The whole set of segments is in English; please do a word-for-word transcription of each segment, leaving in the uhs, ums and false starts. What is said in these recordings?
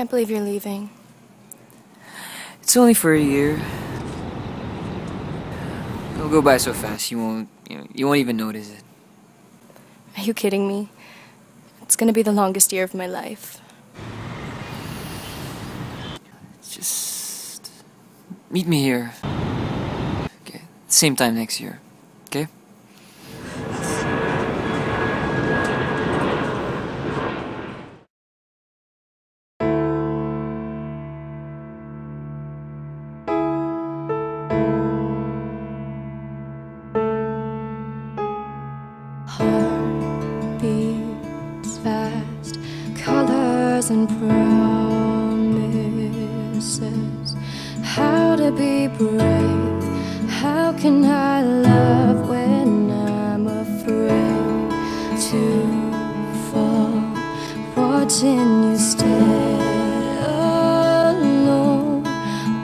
can't believe you're leaving. It's only for a year. It'll go by so fast, you won't, you know, you won't even notice it. Are you kidding me? It's gonna be the longest year of my life. Just meet me here. Okay, same time next year. Okay? And promises, how to be brave, how can I love when I'm afraid to fall, watching you stand alone,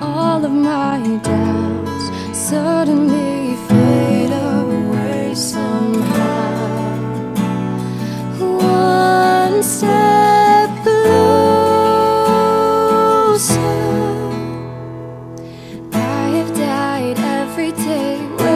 all of my doubts suddenly fade away somehow, one step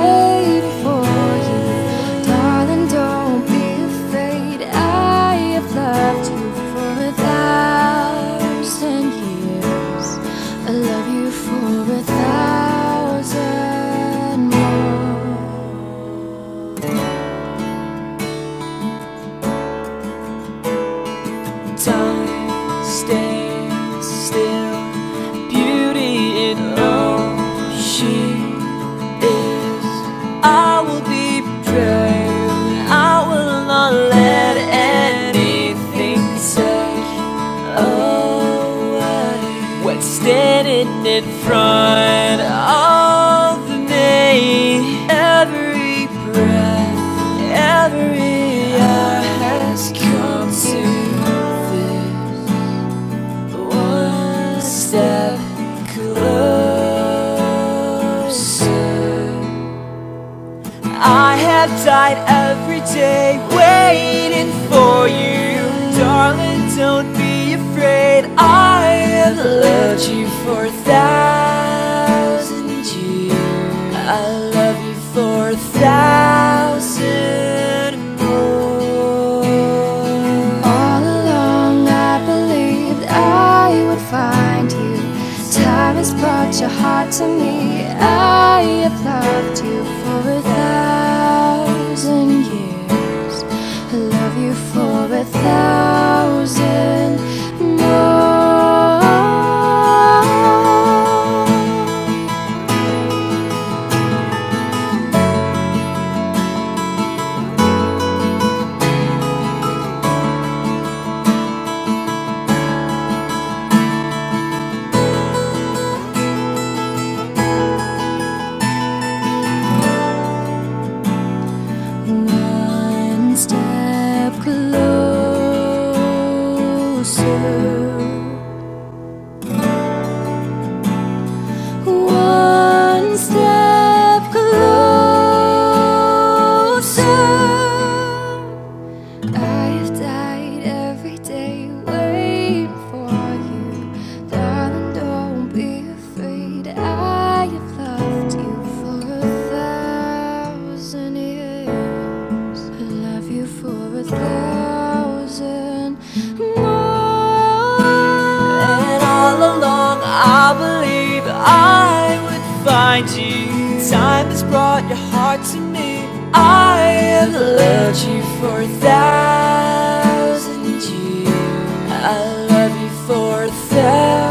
in front of me. Every breath, every hour has come to this, one step closer. I have died every day waiting for you, darling, don't be afraid. I have loved you for a thousand years. I love you for a thousand more. All along I believed I would find you. Time has brought your heart to me. I have loved you for a thousand years. I love you for a thousand more. Time has brought your heart to me. I have loved you for a thousand years. I love you for a thousand years.